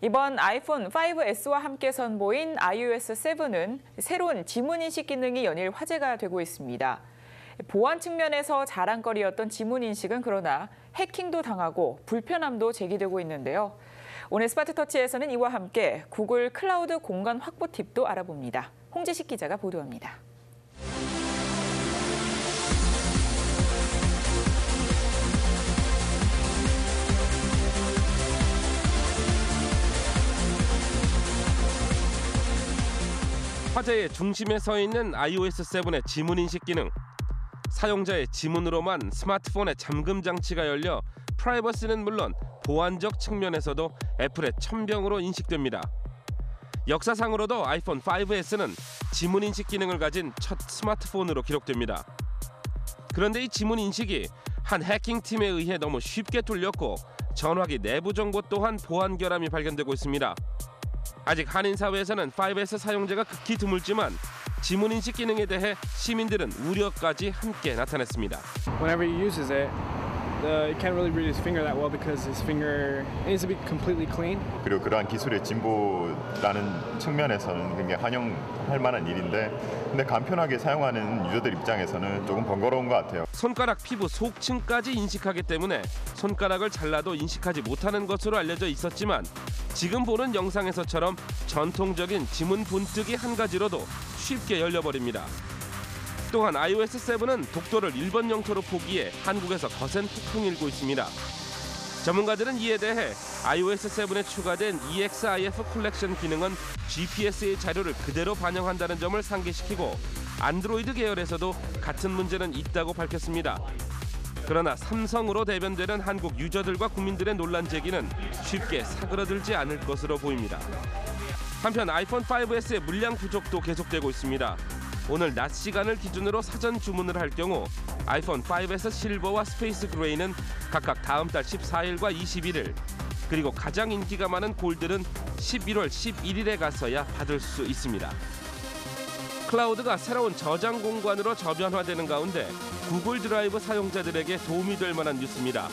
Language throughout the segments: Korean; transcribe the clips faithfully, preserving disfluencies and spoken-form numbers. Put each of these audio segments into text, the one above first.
이번 아이폰 파이브 에스와 함께 선보인 아이오에스 세븐은 새로운 지문인식 기능이 연일 화제가 되고 있습니다. 보안 측면에서 자랑거리였던 지문인식은 그러나 해킹도 당하고 불편함도 제기되고 있는데요. 오늘 스마트 터치에서는 이와 함께 구글 클라우드 공간 확보 팁도 알아봅니다. 홍재식 기자가 보도합니다. 화제의 중심에 서 있는 아이오에스 세븐의 지문인식 기능. 사용자의 지문으로만 스마트폰의 잠금 장치가 열려 프라이버시는 물론 보안적 측면에서도 애플의 천병으로 인식됩니다. 역사상으로도 아이폰 파이브 에스는 지문인식 기능을 가진 첫 스마트폰으로 기록됩니다. 그런데 이 지문인식이 한 해킹팀에 의해 너무 쉽게 뚫렸고 전화기 내부 정보 또한 보안 결함이 발견되고 있습니다. 아직 한인 사회에서는 파이브 에스 사용자가 극히 드물지만 지문인식 기능에 대해 시민들은 우려까지 함께 나타냈습니다. Whenever he uses it, he can't really read his finger that well because his finger needs to be completely clean. 그리고 그러한 기술의 진보라는 측면에서는 굉장히 환영할 만한 일인데, 근데 간편하게 사용하는 유저들 입장에서는 조금 번거로운 것 같아요. 손가락 피부 속층까지 인식하기 때문에 손가락을 잘라도 인식하지 못하는 것으로 알려져 있었지만 지금 보는 영상에서처럼 전통적인 지문 분뜨기 한 가지로도 쉽게 열려버립니다. 또한 아이오에스 세븐은 독도를 일본 영토로 포기해 한국에서 거센 폭풍이 일고 있습니다. 전문가들은 이에 대해 아이오에스 세븐에 추가된 이엑스아이에프 컬렉션 기능은 지피에스의 자료를 그대로 반영한다는 점을 상기시키고 안드로이드 계열에서도 같은 문제는 있다고 밝혔습니다. 그러나 삼성으로 대변되는 한국 유저들과 국민들의 논란 제기는 쉽게 사그라들지 않을 것으로 보입니다. 한편 아이폰 파이브 에스의 물량 부족도 계속되고 있습니다. 오늘 낮 시간을 기준으로 사전 주문을 할 경우 아이폰 파이브 에스 실버와 스페이스 그레이는 각각 다음 달 십사일과 이십일일, 그리고 가장 인기가 많은 골드는 십일월 십일일에 가서야 받을 수 있습니다. 클라우드가 새로운 저장 공간으로 저변화되는 가운데 구글 드라이브 사용자들에게 도움이 될 만한 뉴스입니다.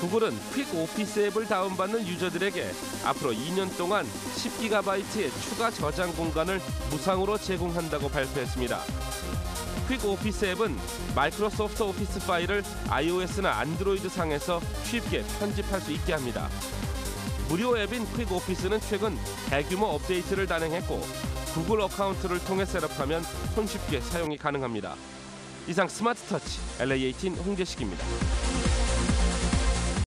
구글은 퀵 오피스 앱을 다운받는 유저들에게 앞으로 이 년 동안 십 기가바이트의 추가 저장 공간을 무상으로 제공한다고 발표했습니다. 퀵 오피스 앱은 마이크로소프트 오피스 파일을 아이오에스나 안드로이드 상에서 쉽게 편집할 수 있게 합니다. 무료 앱인 퀵 오피스는 최근 대규모 업데이트를 단행했고 구글 어카운트를 통해 셋업하면 손쉽게 사용이 가능합니다. 이상 스마트 터치 엘에이 에이틴 홍재식입니다.